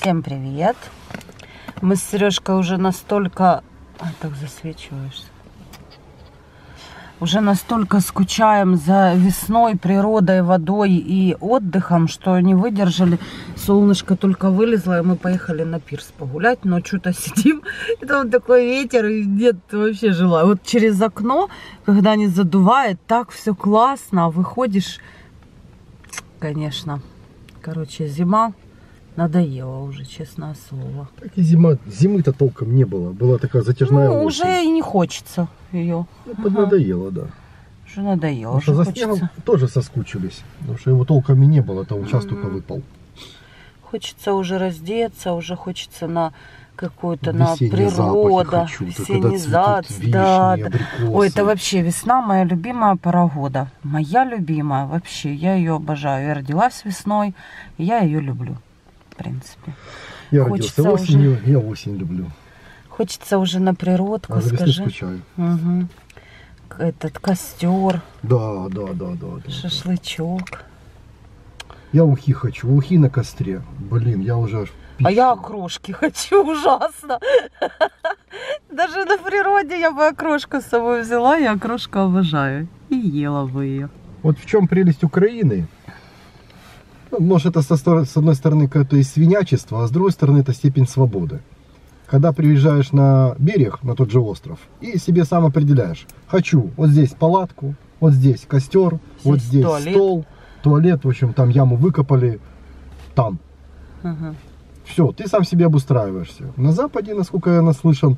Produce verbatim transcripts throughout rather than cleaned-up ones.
Всем привет! Мы с Сережкой уже настолько... А, так засвечиваешься. Уже настолько скучаем за весной, природой, водой и отдыхом, что не выдержали. Солнышко только вылезло, и мы поехали на пирс погулять. Но что-то сидим, и там такой ветер, и нет вообще жила. Вот через окно, когда не задувает, так все классно. Выходишь, конечно. Короче, зима надоела уже, честное слово. Так и зима, зимы-то толком не было. Была такая затяжная ну, осень. Уже и не хочется ее. Ну, ага. Поднадоело, да. Уже надоело, что за снегом тоже соскучились. Потому что его толком и не было, то он сейчас mm-hmm. только выпал. Хочется уже раздеться, уже хочется на какую-то, на природу. Весенний запах. Да, да. Ой, это вообще весна, моя любимая пора года. Моя любимая вообще, я ее обожаю. Я родилась весной, и я ее люблю. В принципе. Я хочется родился осенью, уже... я осень люблю. Хочется уже на природку, а скажи. Угу. Этот костер. Да, да, да, да. Шашлычок. Да. Я ухи хочу, ухи на костре. Блин, я уже аж пищу. А я окрошки хочу, ужасно. Даже на природе я бы окрошку с собой взяла, я окрошку обожаю. И ела бы ее. Вот в чем прелесть Украины. Может, это со, с одной стороны какое-то свинячество, а с другой стороны это степень свободы. Когда приезжаешь на берег, на тот же остров, и себе сам определяешь. Хочу вот здесь палатку, вот здесь костер, здесь вот здесь туалет. стол, туалет, в общем, там яму выкопали, там. Ага. Все, ты сам себе обустраиваешься. На Западе, насколько я наслышан,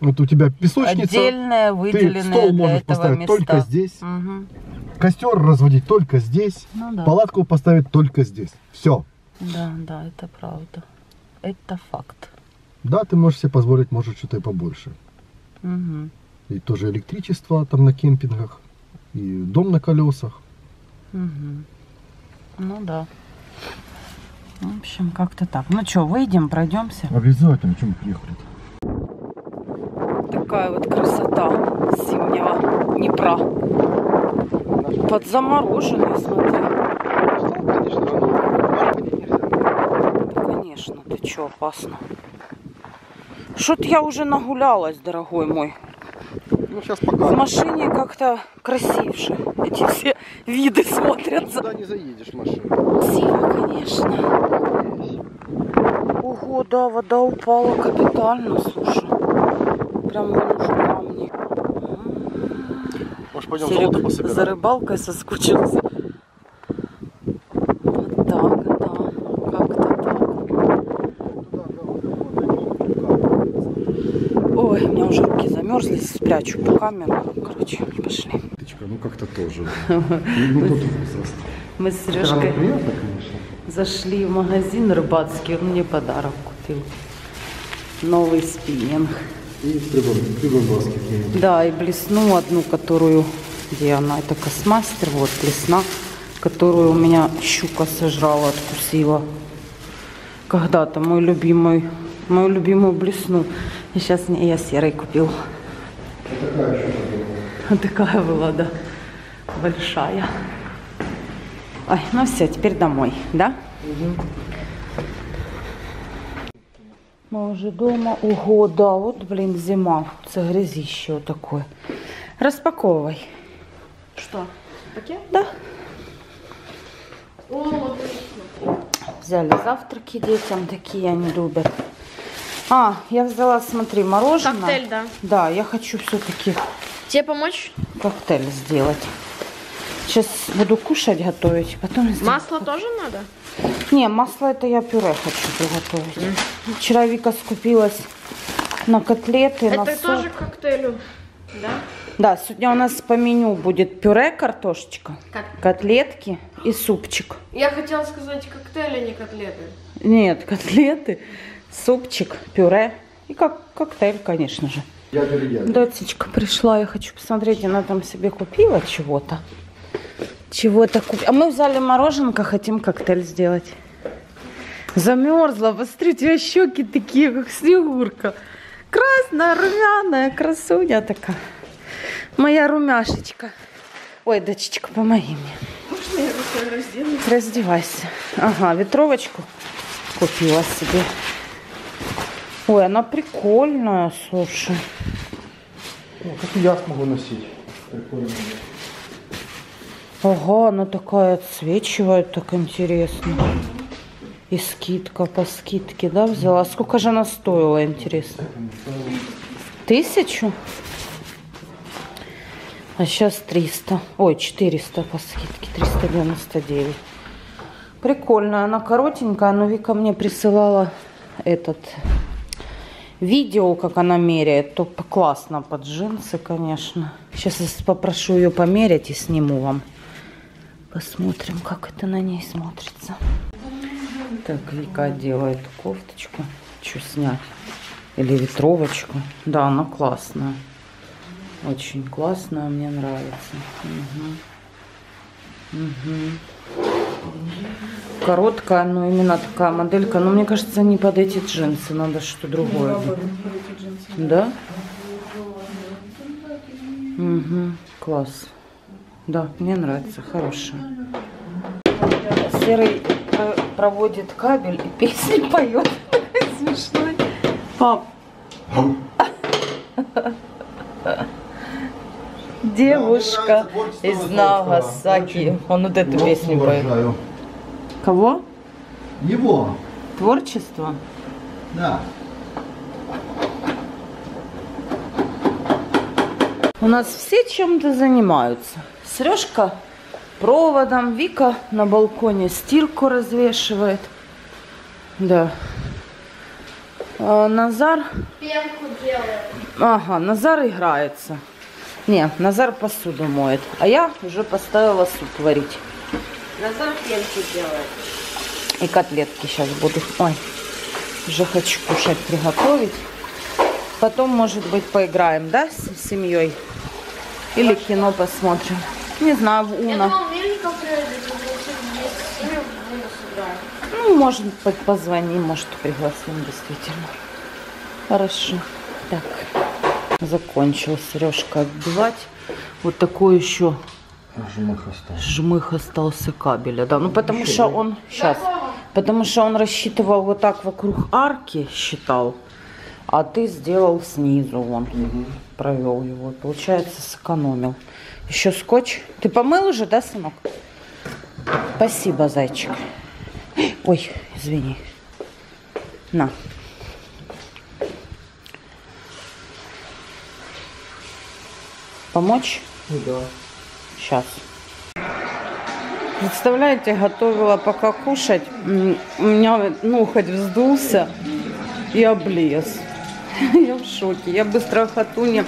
вот у тебя песочница, отдельная, ты стол можешь поставить места. только здесь. Угу. Костер разводить только здесь, ну, да. Палатку поставить только здесь. Все. Да, да, это правда. Это факт. Да, ты можешь себе позволить, может, что-то и побольше. Угу. И тоже электричество там на кемпингах, и дом на колесах. Угу. Ну да. В общем, как-то так. Ну что, выйдем, пройдемся? Обязательно, чем приехали. Такая вот красота зимнего Днепра. Подзамороженный, смотри. Да, конечно, ты чё, опасно. Что-то я уже нагулялась, дорогой мой. Ну, сейчас пока. В машине как-то красивше. Эти все виды смотрятся. Куда не заедешь в машину. Красиво, конечно. Ого, да, вода упала капитально, слушай. Прям наружу камни. Может, пойдем золото пособираем. За рыбалкой соскучился. Вот так, да. Как-то так. Ой, у меня уже руки замерзли. Спрячу по камеру. Короче, пошли. Ну, как-то тоже. Мы с Сережкой зашли в магазин рыбацкий. Он мне подарок купил. Новый спиннинг. И прибор, да, и блесну одну, которую, где она, это космастер, вот блесна, которую у меня щука сожрала, откусила. Когда-то мой любимый, мою любимую блесну. И сейчас не я серый купил. Такая щука. Такая была, да, большая. Ой, ну все, теперь домой, да? Угу. Мы уже дома. Ого, да, вот, блин, зима. Це грязище вот такое. Распаковывай. Что? Пакет? Да. О, взяли завтраки детям, такие они любят. А, я взяла, смотри, мороженое. Коктейль, да. Да, я хочу все-таки... Тебе помочь? Коктейль сделать. Сейчас буду кушать, готовить. Потом масло тоже надо? Не, масло это я пюре хочу приготовить. Mm. Вчера Вика скупилась на котлеты, это на суп. Это тоже к коктейлю, да? Да, сегодня у нас по меню будет пюре, картошечка, как? котлетки и супчик. Я хотела сказать коктейли, а не котлеты. Нет, котлеты, супчик, пюре и как коктейль, конечно же. Дочечка пришла, я хочу посмотреть, она там себе купила чего-то. Чего-то купить. А мы взяли мороженка, хотим коктейль сделать. Замерзла. Посмотри, у тебя щеки такие, как снегурка. Красная, румяная, красуня такая. Моя румяшечка. Ой, дочечка, помоги мне. Можно я разденусь? Раздевайся. Ага, ветровочку. купила себе. Ой, она прикольная, слушай. Ну, как и я смогу носить. Прикольная. Ага, она такая отсвечивает, так интересно. И скидка по скидке, да, взяла? Сколько же она стоила, интересно? Тысячу? А сейчас триста. Ой, четыреста по скидке, триста девяносто девять. Прикольная, она коротенькая, но Вика мне присылала этот видео, как она меряет. То классно под джинсы, конечно. Сейчас я попрошу ее померять и сниму вам. Посмотрим, как это на ней смотрится. Так, Вика делает кофточку. Что снять? Или ветровочку. Да, она классная. Очень классная, мне нравится. Угу. Угу. Короткая, но именно такая моделька. Но мне кажется, не под эти джинсы. Надо что-то другое. Да? Угу. Класс. Да, мне нравится. Хорошая. Серый проводит кабель и песни поет. Смешной. Пап. Девушка из Нагасаки. Он вот эту песню поет. Кого? Его. Творчество? Да. У нас все чем-то занимаются. Сережка проводом, Вика на балконе стирку развешивает. Да. А Назар... Пенку делает. Ага, Назар играется. Не, Назар посуду моет. А я уже поставила суп варить. Назар пенки делает. И котлетки сейчас буду. Ой, уже хочу кушать, приготовить. Потом, может быть, поиграем, да, с семьей? Или кино посмотрим. Не знаю, в Уно. Ну, может быть, позвоним, может, пригласим, действительно. Хорошо. Так. Закончил Сережка отбивать. Вот такой еще жмых остался, жмых остался кабеля. Да, ну потому еще что он... Сейчас. Потому что он рассчитывал вот так вокруг арки, считал. А ты сделал снизу, вон. Угу. Провел его. Получается, сэкономил. Еще скотч. Ты помыл уже, да, сынок? Спасибо, зайчик. Ой, извини. На. Помочь? Да. Сейчас. Представляете, готовила пока кушать. У меня нухоть вздулся и облез. Я в шоке. Я быстро Хатуне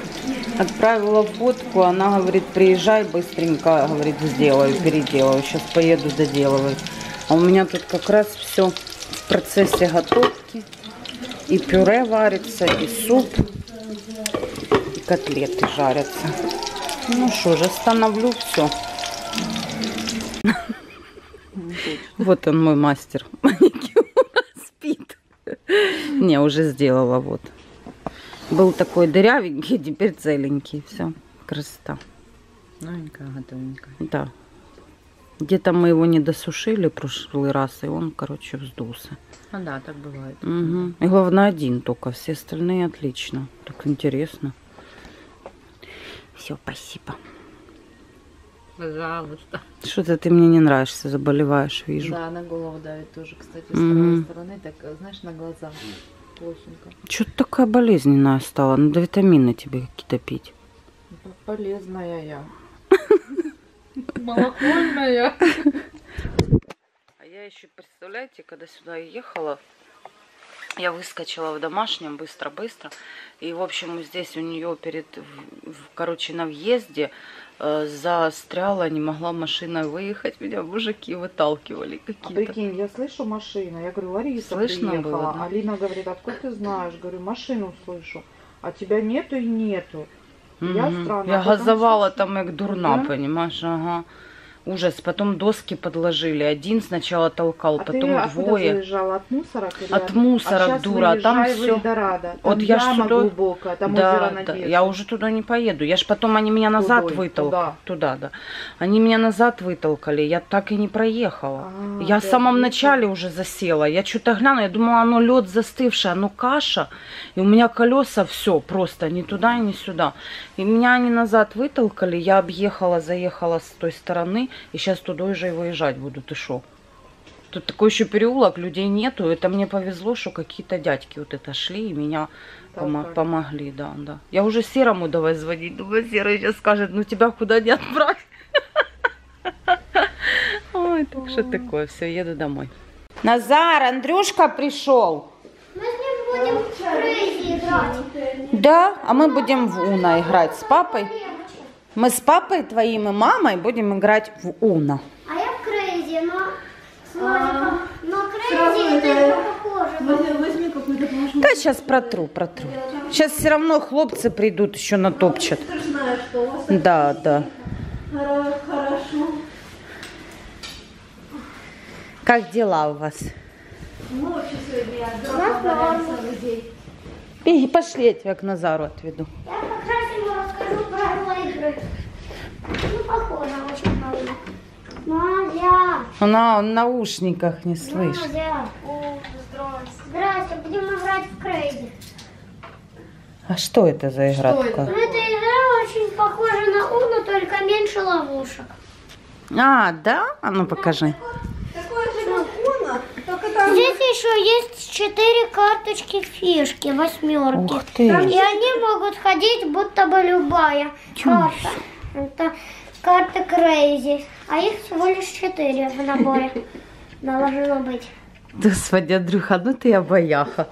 отправила фотку. Она говорит, приезжай быстренько. Говорит, сделаю, переделаю. Сейчас поеду, доделываю. А у меня тут как раз все в процессе готовки. И пюре варится, и суп, и котлеты жарятся. Ну что же, остановлю все. Вот он, мой мастер. Спит. Не, уже сделала, вот. Был такой дырявенький, теперь целенький. Все, красота. Новенькая, готовенькая. Да. Где-то мы его не досушили в прошлый раз, и он, короче, вздулся. А да, так бывает. Угу. И главное, один только, все остальные отлично. Так интересно. Все, спасибо. Пожалуйста. Что-то ты мне не нравишься, заболеваешь, вижу. Да, на голову давит тоже, кстати, с правой стороны, так, знаешь, на глаза. Плохенько. Что-то такая болезненная стала, надо витамины тебе какие-то пить. Полезная я. Молокольная. А я еще, представляете, когда сюда ехала, я выскочила в домашнем быстро-быстро. И, в общем, здесь у нее перед, короче, на въезде э, застряла, не могла машина выехать. Меня мужики выталкивали какие-то. А прикинь, я слышу машину. Я говорю, Лариса слышно приехала. Было, да? Алина говорит, откуда ты знаешь? Говорю, машину слышу. А тебя нету и нету. Я, угу. Странно, я газовала там, как дурна, да? Понимаешь, ага. Ужас. Потом доски подложили. Один сначала толкал, а потом двое. От мусора, от мусора, а дура. А там все. Там вот я ж туда... глубокая, там да, озеро да. Я уже туда не поеду. Я ж потом они меня назад Тудой, вытолкали. Туда. туда, да. Они меня назад вытолкали. Я так и не проехала. А, я в самом видишь? начале уже засела. Я что-то глянула, я думала, оно лед застывший, оно каша. И у меня колеса все просто ни туда, ни сюда. И меня они назад вытолкали. Я объехала, заехала с той стороны. И сейчас туда уже и выезжать буду, ты шо? Тут такой еще переулок, людей нету. Это мне повезло, что какие-то дядьки вот это шли и меня пом помогли. Да, да. Я уже Серому давай звонить. Думаю, Серый сейчас скажет, ну тебя куда не отправь. Ой, так что такое, все, еду домой. Назар, Андрюшка пришел. Мы с ним будем в Крейзи играть. Да, а мы будем в Уно играть с папой. Мы с папой твоим и мамой будем играть в Уно. А я в Крейзи, но с Мариком. Но Крейзи это игра похожа. Да, сейчас протру, протру. Сейчас все равно хлопцы придут, еще натопчат. Да, да. Хорошо. Как дела у вас? Ночью сегодня я людей. Пошли, я тебя к Назару отведу. Ну, похоже, очень мало. Мама, Она он в наушниках не слышит. Мама, О, здрасте. Здрасте, будем играть в Крейзи. А что это за игра? Что это? Ну, эта игра очень похожа на Уно, только меньше ловушек. А, да? А ну покажи. Такое же как Уно, только там... Здесь еще есть четыре карточки фишки, восьмерки. Ух ты. И они могут ходить, будто бы любая Чёрт. карта. Это карты Крейзи, а их всего лишь четыре в наборе должно быть. Господи, Андрюха, ну ты обаяха.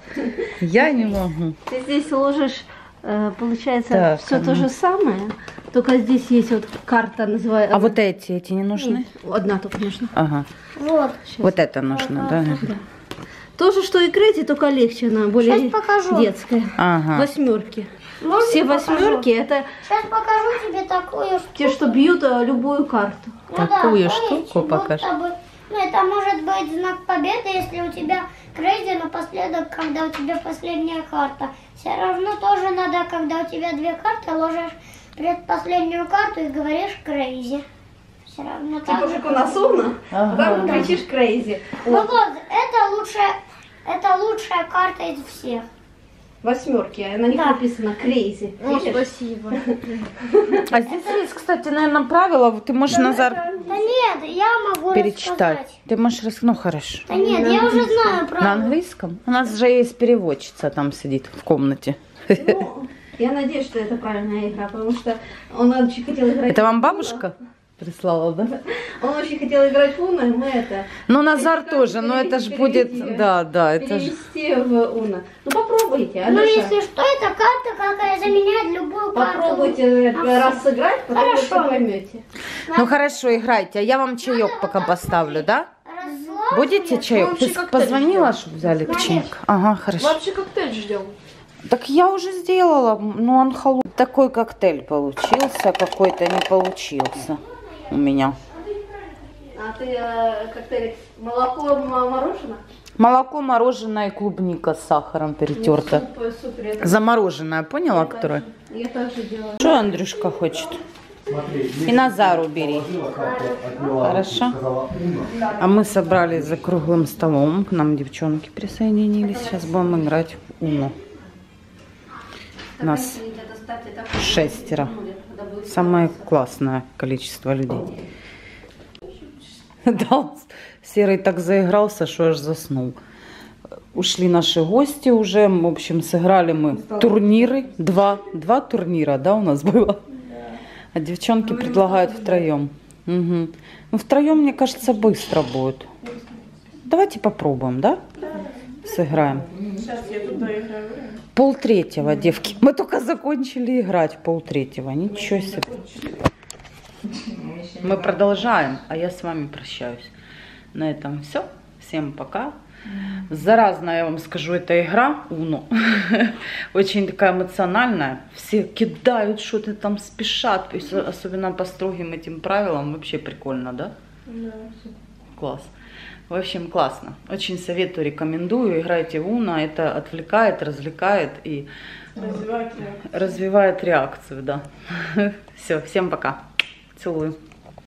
Я не могу. Ты здесь ложишь, получается, так, все оно. то же самое, только здесь есть вот карта, называется... А вот эти, эти не нужны? Нет, одна только нужна. Ага. Вот. Вот это нужно, да? да? То же, что и Крейзи, только легче, она более детская. Ага. Восьмерки. Можно Все восьмерки это... Сейчас покажу тебе такую штуку. Те, что бьют любую карту. Ну, такую да, штуку покажу. Тобой... Ну, это может быть знак победы, если у тебя Крейзи напоследок, когда у тебя последняя карта. Все равно тоже надо, когда у тебя две карты, ложишь предпоследнюю карту и говоришь Крейзи. Все равно так. Ты уже у нас умно, а там кричишь Крейзи. Ну вот, это лучшая, это лучшая карта из всех. Восьмерки, на них да. написано Крейзи. О, спасибо. А здесь есть, кстати, наверное, правило. Ты можешь, да, Назар, да нет, я могу перечитать. Рассказать. Ты можешь рассказать. Ну хорошо. Да нет, на я английском. уже знаю правила. На английском? У нас же есть переводчица, там сидит в комнате. Ну, я надеюсь, что это правильная игра, потому что он очень хотел играть. Это вам бабушка прислала, да? Он очень хотел играть в Уно, и мы это... Ну, Назар тоже, но это же будет... Да, да, это же... Перевести в Уно. Ну, попробуйте, Алеша. Ну, если что, это карта, какая заменяет любую карту. Попробуйте раз сыграть, потом вы поймете. Ну, хорошо, играйте. А я вам чаек пока поставлю, да? Будете чаек? Ты позвонила, чтобы взяли чаек? Ага, хорошо. Вообще коктейль ждем. Так я уже сделала, но он холодный. Такой коктейль получился, какой-то не получился. У меня. А ты э, коктейль молоко, мороженое? Молоко, мороженое и клубника с сахаром перетерта. Суп, суп, это... Замороженная, поняла, я которая? Так, я так же делаю. Что Андрюшка хочет? Смотри, и Назару бери. Хорошо. А мы собрались за круглым столом. К нам девчонки присоединились. Сейчас будем играть в Уно. Нас шестеро. Самое классное количество людей. Да, Серый так заигрался, что аж заснул. Ушли наши гости уже. В общем, сыграли мы турниры. Два, два турнира, да, у нас было? А девчонки предлагают втроем. Угу. Ну, втроем, мне кажется, быстро будет. Давайте попробуем, да? Сыграем. Сейчас я тут доиграю. Пол третьего, девки. Мы только закончили играть пол третьего. Ничего себе. Мы продолжаем, а я с вами прощаюсь. На этом все. Всем пока. Заразная, я вам скажу, эта игра Уно. Очень такая эмоциональная. Все кидают, что-то там спешат. Особенно по строгим этим правилам. Вообще прикольно, да? Да. Класс. В общем, классно. Очень советую, рекомендую. Играйте в Уно. Это отвлекает, развлекает и развивает реакцию. Развивает реакцию, да. Все, всем пока. Целую.